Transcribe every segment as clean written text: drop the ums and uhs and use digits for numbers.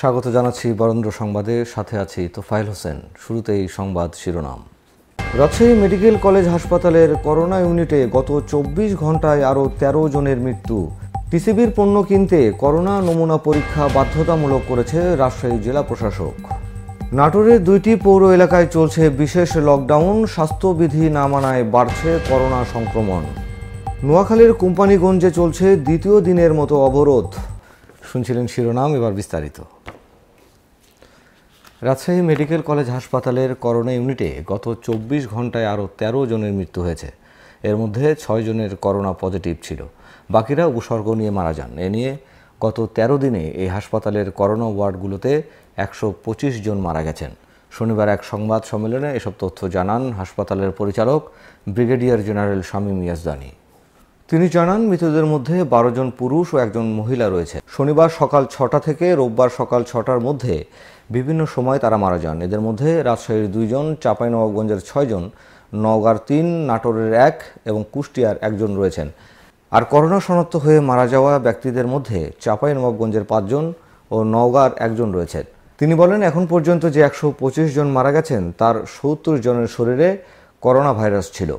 स्वागत जानाচ্ছি বরেন্দ্র সংবাদে সাথে আছি তোফায়েল হোসেন। শুরুতেই সংবাদ শিরোনাম। রাজশাহী মেডিকেল কলেজ হাসপাতালের করোনা ইউনিটে গত ২৪ ঘন্টায় আরও ১৩ জনের মৃত্যু। টিসিবির পণ্য কিনতে করোনা নমুনা পরীক্ষা বাধ্যতামূলক করেছে রাজশাহী জেলা প্রশাসক। নাটোরের ২টি পৌর এলাকায় চলছে বিশেষ লকডাউন, স্বাস্থ্যবিধি না মানায় বাড়ছে করোনা সংক্রমণ। নোয়াখালীর কোম্পানিগঞ্জে চলছে দ্বিতীয় দিনের মতো অবরোধ। শুনছিলেন শিরোনাম, এবার বিস্তারিত। রাজশাহী মেডিকেল কলেজ হাসপাতালের করোনা ইউনিটে গত ২৪ ঘন্টায় আরও ১৩ জনের মৃত্যু হয়েছে। এর মধ্যে ৬ জনের করোনা পজিটিভ ছিল, বাকিরা উপসর্গ নিয়ে মারা যান। এ নিয়ে গত ১৩ দিনে এই হাসপাতালের করোনা ওয়ার্ডগুলোতে ১২৫ জন মারা গেছেন। শনিবার এক সংবাদ সম্মেলনে এসব তথ্য জানান হাসপাতালের পরিচালক ব্রিগেডিয়ার জেনারেল শামীম ইয়াজদানি। তিনি জানান, মৃতদের মধ্যে ১২ জন পুরুষ ও ১ জন মহিলা রয়েছে। শনিবার সকাল ৬টা থেকে রোববার সকাল ৬টার মধ্যে বিভিন্ন সময় তারা মারা যান। এদের মধ্যে রাজশাহীর ২ জন, চাঁপাইনবাবগঞ্জের ৬ জন, নওগাঁর ৩, নাটোরের 1 এবং কুষ্টিয়ার 1 জন রয়েছেন। আর করোনা শনাক্ত হয়ে মারা যাওয়া ব্যক্তিদের মধ্যে চাঁপাইনবাবগঞ্জের ৫ জন ও নওগাঁর 1 জন রয়েছেন। তিনি বলেন, এখন পর্যন্ত যে ১২৫ জন মারা গেছেন তার ৭০ জনের শরীরে করোনা ভাইরাস ছিল,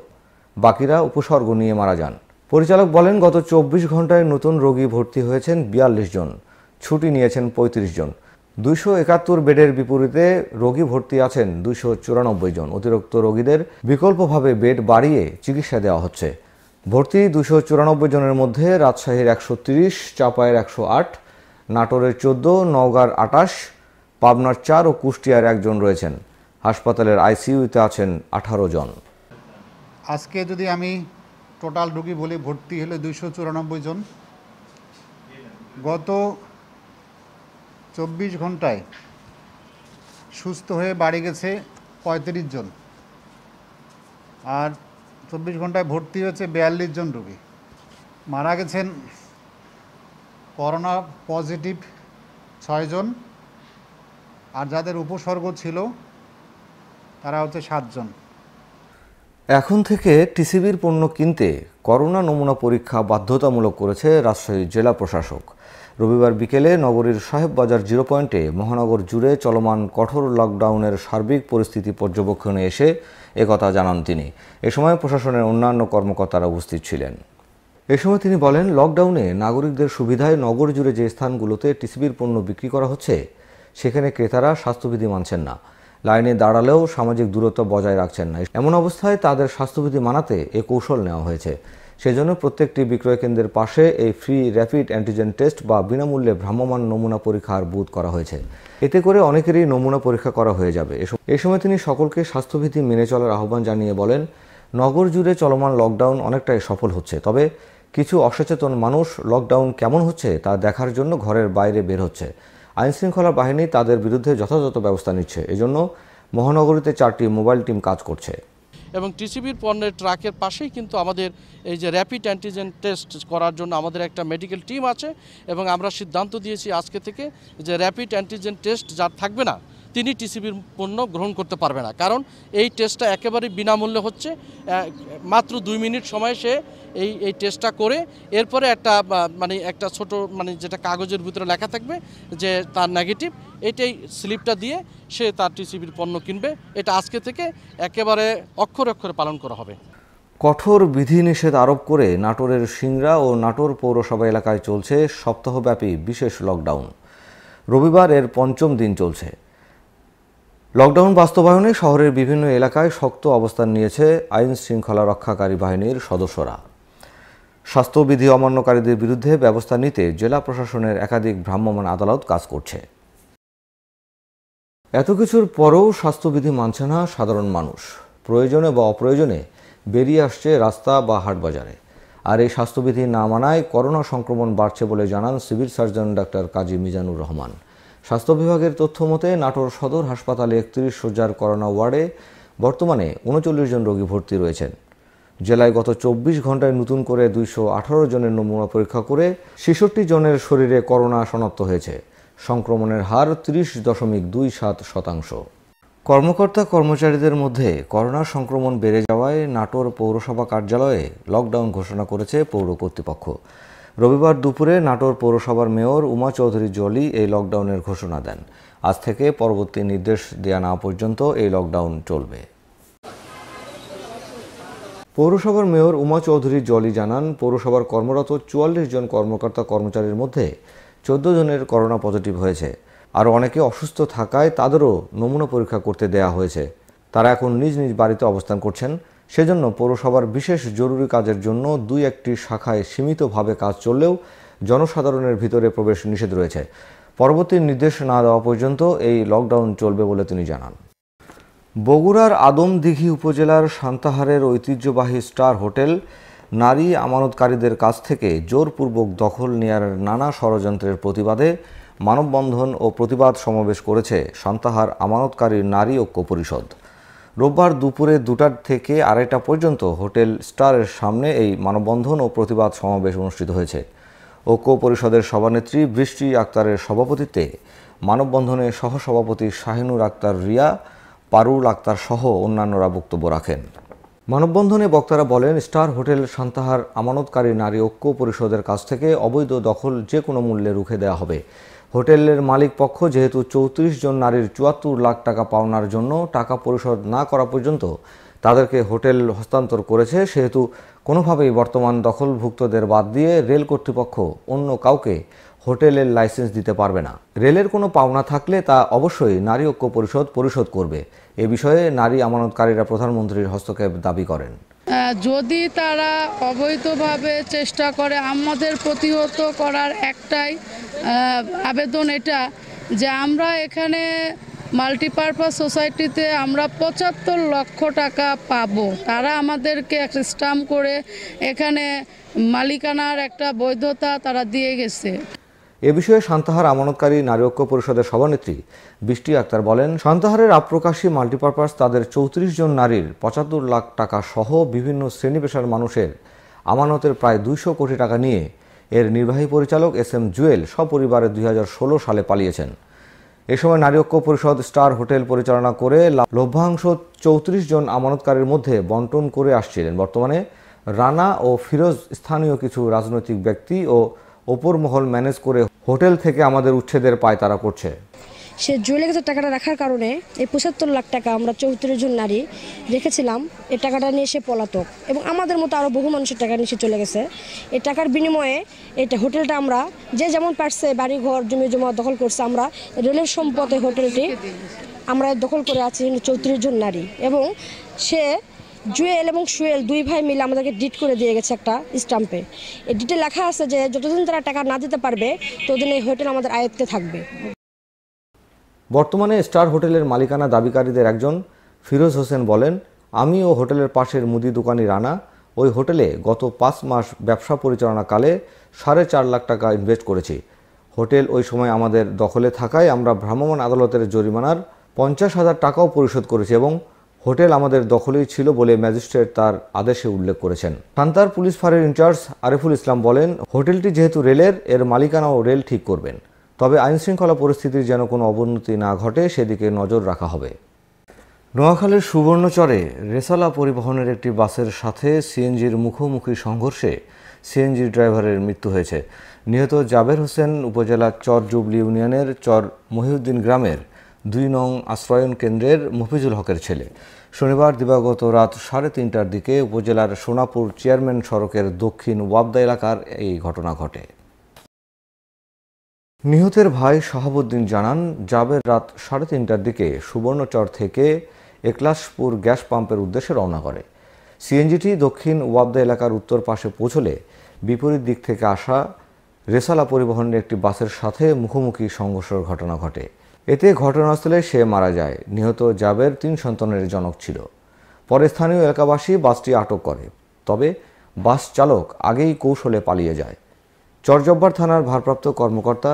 বাকিরা উপসর্গ নিয়ে মারা যান। পরিচালক বলেন, গত ২৪ ঘন্টায় নতুন রোগী ভর্তি হয়েছেন ৪২ জন, ছুটি নিয়েছেন ৩৫ জন। ২৭১ বেডের বিপরীতে রোগী ভর্তি আছেন ২৯৪ জন। অতিরিক্ত রোগীদের বিকল্পভাবে বেড বাড়িয়ে চিকিৎসা দেওয়া হচ্ছে। ভর্তি ২৯৪ জনের মধ্যে রাজশাহীর ১৩০, চাঁপাইয়ের ১০৮, নাটোরের ১৪, নওগাঁর ২৮, পাবনার ৪ ও কুষ্টিয়ার 1 জন রয়েছেন। হাসপাতালের আইসিইউতে আছেন ১৮ জন। আজকে যদি আমি টোটাল রোগী বলে ভর্তি হলো ২৯৪ জন। গত ২৪ ঘন্টায় সুস্থ হয়ে বাড়ি গেছে ৩৫ জন, আর ২৪ ঘন্টায় ভর্তি হয়েছে ৪২ জন রোগী। মারা গেছেন করোনা পজিটিভ ৬ জন, আর যাদের উপসর্গ ছিল তারা হচ্ছে ৭ জন। এখন থেকে টিসিবির পণ্য কিনতে করোনা নমুনা পরীক্ষা বাধ্যতামূলক করেছে রাজশাহী জেলা প্রশাসক। রবিবার বিকেলে নগরীর সাহেববাজার 0 পয়েন্টে মহানগর জুড়ে চলমান কঠোর লকডাউনের সার্বিক পরিস্থিতি পর্যবেক্ষণে এসে একথা জানান তিনি। এ সময় প্রশাসনের অন্যান্য কর্মকর্তারা উপস্থিত ছিলেন। এ সময় তিনি বলেন, লকডাউনে নাগরিকদের সুবিধায় নগর জুড়ে যে স্থানগুলোতে টিসিবির পণ্য বিক্রি করা হচ্ছে সেখানে ক্রেতারা স্বাস্থ্যবিধি মানছেন না, লাইনে দাঁড়ালেও সামাজিক দূরত্ব বজায় রাখছেন না। এমন অবস্থায় তাদের স্বাস্থ্যবিধি মানাতে এ কৌশল নেওয়া হয়েছে। সেজন্য প্রত্যেকটি বিক্রয় কেন্দ্রের পাশে এই ফ্রি র্যাপিড অ্যান্টিজেন টেস্ট বা বিনামূল্যে ভ্রাম্যমান নমুনা পরীক্ষার বুথ করা হয়েছে। এতে করে অনেকেরই নমুনা পরীক্ষা করা হয়ে যাবে। এ সময় তিনি সকলকে স্বাস্থ্যবিধি মেনে চলার আহ্বান জানিয়ে বলেন, নগর জুড়ে চলমান লকডাউন অনেকটাই সফল হচ্ছে, তবে কিছু অসচেতন মানুষ লকডাউন কেমন হচ্ছে তা দেখার জন্য ঘরের বাইরে বের হচ্ছে। আইনশৃঙ্খলা বাহিনী তাদের বিরুদ্ধে যথাযথ ব্যবস্থা নিচ্ছে। এজন্য মহানগরীতে 4টি মোবাইল টিম কাজ করছে। এবং টিসিবির পণ্যের ট্রাকের পাশেই কিন্তু আমাদের এই যে র্যাপিড অ্যান্টিজেন টেস্ট করার জন্য আমাদের একটা মেডিকেল টিম আছে, এবং আমরা সিদ্ধান্ত দিয়েছি আজকে থেকে যে র্যাপিড অ্যান্টিজেন টেস্ট যার থাকবে না তিনি টিসিবির পণ্য গ্রহণ করতে পারবে না। কারণ এই টেস্টটা একেবারে বিনামূল্যে হচ্ছে, মাত্র 2 মিনিট সময় সে এই টেস্টটা করে এরপরে একটা ছোট যেটা কাগজের ভিতরে লেখা থাকবে যে তার নেগেটিভ, এটাই স্লিপটা দিয়ে সে তার টিসিবির পণ্য কিনবে। এটা আজকে থেকে একেবারে অক্ষরে অক্ষরে পালন করা হবে। কঠোর বিধিনিষেধ আরোপ করে নাটোরের সিংড়া ও নাটোর পৌরসভা এলাকায় চলছে সপ্তাহব্যাপী বিশেষ লকডাউন। রবিবার এর ৫ম দিন চলছে। লকডাউন বাস্তবায়নে শহরের বিভিন্ন এলাকায় শক্ত অবস্থান নিয়েছে আইন শৃঙ্খলা রক্ষাকারী বাহিনীর সদস্যরা। স্বাস্থ্যবিধি অমান্যকারীদের বিরুদ্ধে ব্যবস্থা নিতে জেলা প্রশাসনের একাধিক ভ্রাম্যমাণ আদালত কাজ করছে। এত কিছুর পরেও স্বাস্থ্যবিধি মানছে না সাধারণ মানুষ। প্রয়োজনে বা অপ্রয়োজনে বেরিয়ে আসছে রাস্তা বা হাটবাজারে। আর এই স্বাস্থ্যবিধি না মানায় করোনা সংক্রমণ বাড়ছে বলে জানান civil surgeon doctor Kazi Mizanur Rahman. স্বাস্থ্য বিভাগের তথ্য মতে নাটোর সদর হাসপাতালে ৩১ শয্যার করোনা ওয়ার্ডে বর্তমানে ৩৯ জন রোগী ভর্তি রয়েছেন। জেলায় গত ২৪ ঘন্টায় নতুন করে ২১৮ জনের নমুনা পরীক্ষা করে ৬৬ জনের শরীরে করোনা শনাক্ত হয়েছে। সংক্রমণের হার ৩০.27%। কর্মকর্তা কর্মচারীদের মধ্যে করোনা সংক্রমণ বেড়ে যাওয়ায় নাটোর পৌরসভা কার্যালয়ে লকডাউন ঘোষণা করেছে পৌর কর্তৃপক্ষ। रविवार दुपुरे नाटोर पौरसभार मेयर उमा चौधुरी जली ए लकडाउनेर घोषणा देन। आज थेके परवर्ती निर्देश देया ना पर्यन्त ए लकडाउन चलबे। पौरसभार मेयर उमा चौधुरी जली जानान पौरसभार कर्मरत 44 जन कर्मकर्ता कर्मचारीर मध्ये 14 जनेर करोना पजिटिव हयेছে। आरो अनेके असुस्थ थाकाय तादेरो नमुना परीक्षा करते देया हयेছে। तारा एखन निज निज बाड़ीते अवस्थान करछेन। सेजन्य पौरसभार विशेष जरूरी काजेर जन्य दुई एकटी शाखाय सीमितभावे काज चललेও जनसाधाরণের ভিতরে প্রবেশ নিষেধ রয়েছে। পরবর্তী নির্দেশ না দেওয়া পর্যন্ত এই লকডাউন চলবে বলে তিনি জানান। বগুড়ার আদমদীঘি উপজেলার শান্তাহারের ঐতিহ্যবাহী স্টার হোটেল নারী আমানতকারীদের কাছ থেকে জোরপূর্বক দখল নেয়ার নানা ষড়যন্ত্রের প্রতিবাদে মানববন্ধন ও প্রতিবাদ সমাবেশ করেছে শান্তাহার আমানতকারী নারী ঐক্য পরিষদ। রোববার দুপুরে ২টার থেকে ২:৩০ পর্যন্ত হোটেল স্টারের সামনে এই মানববন্ধন ও প্রতিবাদ সমাবেশ অনুষ্ঠিত হয়েছে। ঐক্য পরিষদের সভানেত্রী বৃষ্টি আক্তারের সভাপতিত্বে মানববন্ধনে সহসভাপতি শাহিনুর আক্তার রিয়া, পারুল আক্তার সহ অন্যান্যরা বক্তব্য রাখেন। মানববন্ধনে বক্তারা বলেন, স্টার হোটেল শান্তাহার আমানতকারী নারী ঐক্য পরিষদের কাছ থেকে অবৈধ দখল যে কোনো মূল্যে রুখে দেওয়া হবে। হোটেলের মালিক পক্ষ যেহেতু ৩৪ জন নারীর ৭৪ লাখ টাকা পাওনার জন্য টাকা পরিশোধ না করা পর্যন্ত তাদেরকে হোটেল হস্তান্তর করেছে, সেহেতু কোনোভাবেই বর্তমান দখলভুক্তদের বাদ দিয়ে রেল কর্তৃপক্ষ অন্য কাউকে হোটেলের লাইসেন্স দিতে পারবে না। রেলের কোনো পাওনা থাকলে তা অবশ্যই নারী ঐক্য পরিষদ পরিশোধ করবে। এ বিষয়ে নারী আমানতকারীরা প্রধানমন্ত্রীর হস্তক্ষেপ দাবি করেন। যদি তারা অবৈধভাবে চেষ্টা করে আমাদের প্রতিহত করার একটাই আবেদন এটা যে আমরা এখানে মাল্টিপারপাস সোসাইটিতে আমরা ৭৫ লক্ষ টাকা পাবো। তারা আমাদেরকে একটা স্ট্যাম্প করে এখানে মালিকানার একটা বৈধতা তারা দিয়ে গেছে। এ বিষয়ে শান্তাহার আমানতকারী নারী ঐক্য পরিষদের সভানেত্রী বৃষ্টি আক্তার বলেন, শান্তাহারের আপ্রকাশী মাল্টিপারপাস তাদের ৩৪ জন নারীর ৭৫ লাখ টাকা সহ বিভিন্ন শ্রেণী পেশার মানুষের আমানতের প্রায় ২০০ কোটি টাকা নিয়ে এর নির্বাহী পরিচালক এস এম জুয়েল সপরিবারে ২০১৬ সালে পালিয়েছেন। এ সময় নারী ঐক্য পরিষদ স্টার হোটেল পরিচালনা করে লভ্যাংশ ৩৪ জন আমানতকারীর মধ্যে বন্টন করে আসছিলেন। বর্তমানে রানা ও ফিরোজ স্থানীয় কিছু রাজনৈতিক ব্যক্তি ও ওপর মহল ম্যানেজ করে হোটেল থেকে আমাদের উচ্ছেদের পায়তারা করছে। সে জুয়েলের কাছে টাকাটা রাখার কারণে এই ৭৫ লাখ টাকা আমরা ৩৪ জন নারী রেখেছিলাম, এই টাকাটা নিয়ে সে পলাতক এবং আমাদের মতো আরও বহু মানুষের টাকা নিয়ে সে চলে গেছে। এই টাকার বিনিময়ে এটা হোটেলটা আমরা যে যেমন পারছে বাড়ি ঘর জমি জমা দখল করছে। আমরা রেলের সম্পদে হোটেলটি আমরা দখল করে আছি ৩৪ জন নারী, এবং সে জুয়েল এবং সুয়েল দুই ভাই মিলে আমাদেরকে ডিট করে দিয়ে গেছে একটা স্ট্যাম্পে। এই ডিটে লেখা আছে যে যতদিন তারা টাকা না দিতে পারবে ততদিন এই হোটেল আমাদের আয়ত্তে থাকবে। বর্তমানে স্টার হোটেলের মালিকানা দাবিকারীদের একজন ফিরোজ হোসেন বলেন, আমি ও হোটেলের পাশের মুদি দোকানি রানা ওই হোটেলে গত 5 মাস ব্যবসা পরিচালনাকালে ৪.৫ লাখ টাকা ইনভেস্ট করেছি। হোটেল ওই সময় আমাদের দখলে থাকায় আমরা ভ্রাম্যমাণ আদালতের জরিমানার ৫০,০০০ টাকাও পরিশোধ করেছি এবং হোটেল আমাদের দখলেই ছিল বলে ম্যাজিস্ট্রেট তার আদেশে উল্লেখ করেছেন। শান্তাহার পুলিশ ফাঁড়ির ইনচার্জ আরিফুল ইসলাম বলেন, হোটেলটি যেহেতু রেলের, এর মালিকানাও রেল ঠিক করবেন, তবে আইনশৃঙ্খলা পরিস্থিতির যেন কোনো অবনতি না ঘটে সেদিকে নজর রাখা হবে। নোয়াখালীর সুবর্ণচরে রেসালা পরিবহনের একটি বাসের সাথে সিএনজির মুখোমুখি সংঘর্ষে সিএনজি ড্রাইভারের মৃত্যু হয়েছে। নিহত জাবের হোসেন উপজেলার চর জুবলি ইউনিয়নের চর মহিউদ্দিন গ্রামের ২ নং আশ্রয়ণ কেন্দ্রের মফিজুল হকের ছেলে। শনিবার দিবাগত রাত ৩:৩০টার দিকে উপজেলার সোনাপুর চেয়ারম্যান সড়কের দক্ষিণ ওয়াবদা এলাকার এই ঘটনা ঘটে। নিহতের ভাই শাহাবুদ্দিন জানান, জাবের রাত ৩:৩০টার দিকে সুবর্ণচর থেকে একলাশপুর গ্যাস পাম্পের উদ্দেশ্যে রওনা করে। সিএনজিটি দক্ষিণ ওয়াবদা এলাকার উত্তর পাশে পৌঁছলে বিপরীত দিক থেকে আসা রেসালা পরিবহনের একটি বাসের সাথে মুখোমুখি সংঘর্ষের ঘটনা ঘটে। এতে ঘটনাস্থলে সে মারা যায়। নিহত জাবের 3 সন্তানের জনক ছিল। পরে স্থানীয় এলাকাবাসী বাসটি আটক করে, তবে বাস চালক আগেই কৌশলে পালিয়ে যায়। চরজব্বার থানার ভারপ্রাপ্ত কর্মকর্তা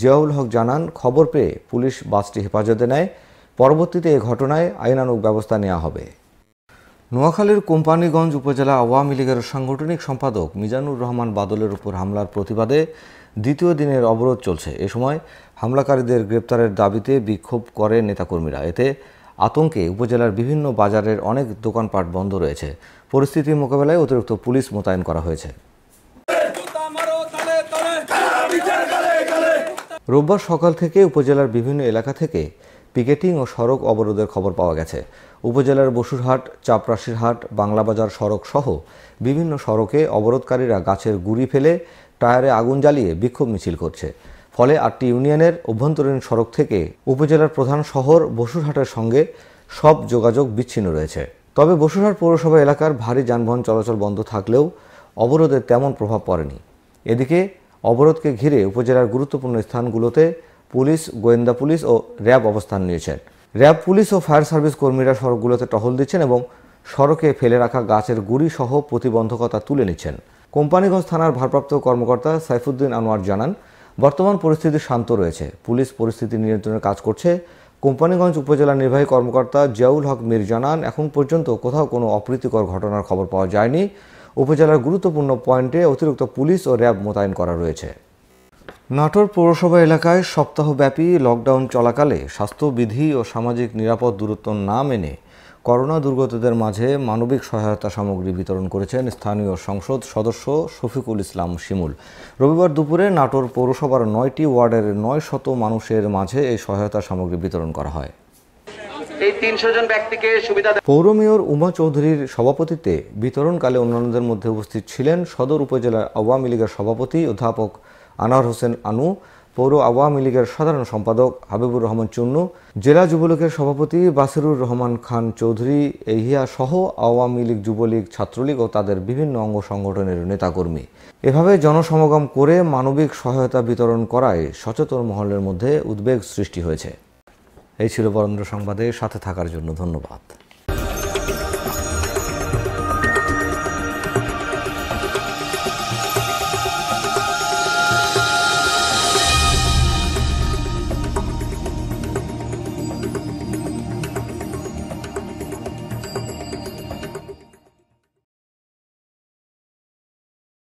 জিয়াউল হক জানান, খবর পেয়ে পুলিশ বাসটি হেফাজতে নেয়। পরবর্তীতে এ ঘটনায় আইনানুগ ব্যবস্থা নেওয়া হবে। নোয়াখালীর কোম্পানীগঞ্জ উপজেলা আওয়ামী লীগের সাংগঠনিক সম্পাদক মিজানুর রহমান বাদলের উপর হামলার প্রতিবাদে দ্বিতীয় দিনের অবরোধ চলছে। এ সময় হামলাকারীদের গ্রেপ্তারের দাবিতে বিক্ষোভ করে নেতাকর্মীরা। এতে আতঙ্কে উপজেলার বিভিন্ন বাজারের অনেক দোকানপাট বন্ধ রয়েছে। পরিস্থিতি মোকাবেলায় অতিরিক্ত পুলিশ মোতায়েন করা হয়েছে। রোববার সকাল থেকে উপজেলার বিভিন্ন এলাকা থেকে পিকেটিং ও সড়ক অবরোধের খবর পাওয়া গেছে। উপজেলার বসুরহাট, চাপরাশিরহাট, বাংলাবাজার সড়ক সহ বিভিন্ন সড়কে অবরোধকারীরা গাছের গুঁড়ি ফেলে টায়ারে আগুন জ্বালিয়ে বিক্ষোভ মিছিল করছে। ফলে ৮টি ইউনিয়নের অভ্যন্তরীণ সড়ক থেকে উপজেলার প্রধান শহর বসুরহাটের সঙ্গে সব যোগাযোগ বিচ্ছিন্ন রয়েছে। তবে বসুরহাট পৌরসভা এলাকার ভারী যানবাহন চলাচল বন্ধ থাকলেও অবরোধের তেমন প্রভাব পড়েনি। এদিকে অবরোধকে ঘিরে উপজেলার গুরুত্বপূর্ণ স্থানগুলোতে পুলিশ, গোয়েন্দা পুলিশ ও র্যাব অবস্থান নিয়েছেন। র্যাব পুলিশ ও ফায়ার সার্ভিস কর্মীরা সড়কগুলোতে টহল দিচ্ছেন এবং সড়কে ফেলে রাখা গাছের গুঁড়ি সহ প্রতিবন্ধকতা তুলে নিচ্ছেন। কোম্পানিগঞ্জ থানার ভারপ্রাপ্ত কর্মকর্তা সাইফুদ্দিন আনোয়ার জানান, বর্তমান পরিস্থিতি শান্ত রয়েছে, পুলিশ পরিস্থিতি নিয়ন্ত্রণের কাজ করছে। কোম্পানিগঞ্জ উপজেলা নির্বাহী কর্মকর্তা জিয়াউল হক মীর জানান, এখন পর্যন্ত কোথাও কোনো অপ্রীতিকর ঘটনার খবর পাওয়া যায়নি। উপজেলার গুরুত্বপূর্ণ পয়েন্টে অতিরিক্ত পুলিশ ও র্যাব মোতায়েন করা রয়েছে। নাটোর পৌরসভা এলাকায় সপ্তাহব্যাপী লকডাউন চলাকালে স্বাস্থ্যবিধি ও সামাজিক নিরাপদ দূরত্ব না মেনে করোনা দুর্গতদের মাঝে মানবিক সহায়তা সামগ্রী বিতরণ করেছেন স্থানীয় সংসদ সদস্য শফিকুল ইসলাম শিমুল। রবিবার দুপুরে নাটোর পৌরসভার ৯টি ওয়ার্ডের ৯০০ মানুষের মাঝে এই সহায়তা সামগ্রী বিতরণ করা হয়। এই ৩০০ জন ব্যক্তিকে সুবিধা পৌর মেয়র উমা চৌধুরীর সভাপতিত্বে বিতরণকালে অন্যান্যদের মধ্যে উপস্থিত ছিলেন সদর উপজেলা আওয়ামী লীগের সভাপতি অধ্যাপক আনোয়ার হোসেন আনু, পৌর আওয়ামী লীগের সাধারণ সম্পাদক হাবিবুর রহমান চুন্নু, জেলা যুবলীগের সভাপতি বাসিরুর রহমান খান চৌধুরী এহিয়া সহ আওয়ামী লীগ, যুবলীগ, ছাত্রলীগ ও তাদের বিভিন্ন অঙ্গ সংগঠনের নেতাকর্মী। এভাবে জনসমাগম করে মানবিক সহায়তা বিতরণ করায় সচেতন মহলের মধ্যে উদ্বেগ সৃষ্টি হয়েছে। এই ছিল বরেন্দ্র সংবাদে, সাথে থাকার জন্য ধন্যবাদ।